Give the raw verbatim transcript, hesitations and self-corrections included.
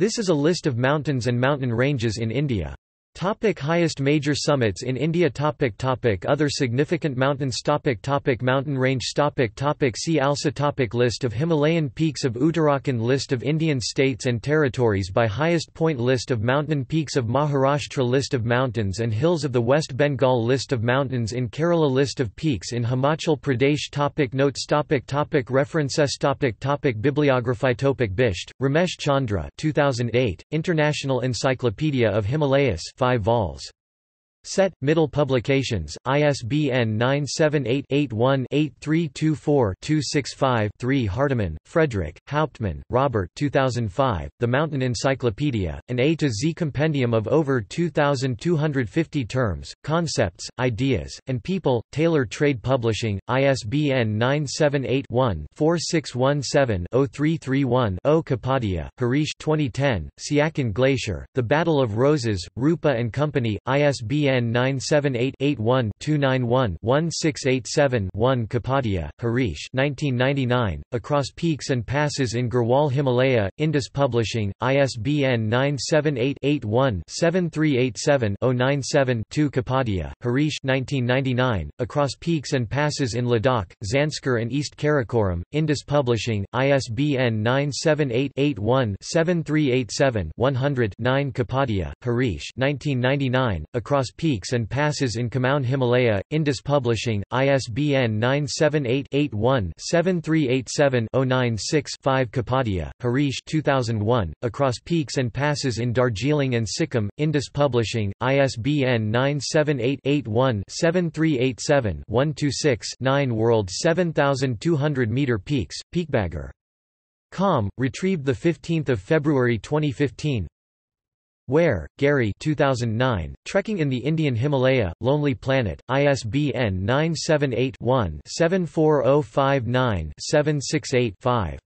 This is a list of mountains and mountain ranges in India. Topic highest major summits in India. Topic topic other significant mountains. Topic topic mountain range. Topic topic see also. Topic list of Himalayan peaks of Uttarakhand. List of Indian states and territories by highest point. List of mountain peaks of Maharashtra. List of mountains and hills of the West Bengal. List of mountains in Kerala. List of peaks in Himachal Pradesh. Topic notes. Topic topic references. Topic topic bibliography. Topic Bisht, Ramesh Chandra, two thousand eight, International Encyclopedia of Himalayas, five vols. Set, Middle Publications, I S B N nine seven eight, eight one, eight three two four, two six five, three. Hardiman, Frederick, Hauptman, Robert two thousand five, The Mountain Encyclopedia, an A to Z compendium of over two thousand two hundred fifty terms, concepts, ideas, and people, Taylor Trade Publishing, I S B N nine seven eight, one, four six one seven, zero three three one, zero. Kapadia, Harish twenty ten, Siakhan Glacier, The Battle of Roses, Rupa and Company, I S B N nine seven eight, eight one, two nine one, one six eight seven, one. Kapadia, Harish nineteen ninety-nine, Across Peaks and Passes in Garhwal Himalaya, Indus Publishing, I S B N nine seven eight, eight one, seven three eight seven, zero nine seven, two. Kapadia, Harish nineteen ninety-nine, Across Peaks and Passes in Ladakh, Zanskar and East Karakoram, Indus Publishing, I S B N nine seven eight, eight one, seven three eight seven, one zero zero, nine. Kapadia, Harish nineteen ninety-nine, Across Peaks and Passes in Kumaon Himalaya, Indus Publishing, I S B N nine seven eight, eight one, seven three eight seven, zero nine six, five. Kapadia, Harish two thousand one, Across Peaks and Passes in Darjeeling and Sikkim, Indus Publishing, I S B N nine seven eight, eight one, seven three eight seven, one two six, nine. World seven thousand two hundred meter Peaks, peakbagger dot com, retrieved fifteen February twenty fifteen. Ware, Gary two thousand nine, Trekking in the Indian Himalaya, Lonely Planet, I S B N nine seven eight, one, seven four zero five nine, seven six eight, five.